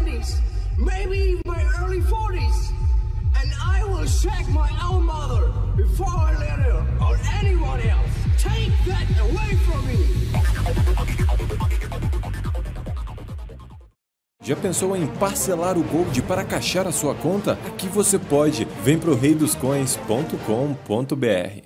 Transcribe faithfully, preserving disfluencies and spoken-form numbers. nineties, maybe my early forties, and I will check my own mother before I let her or anyone else take that away from me. Já pensou em parcelar o Gold para caixar a sua conta? Aqui você pode. Vem pro rei dos coins ponto com ponto br.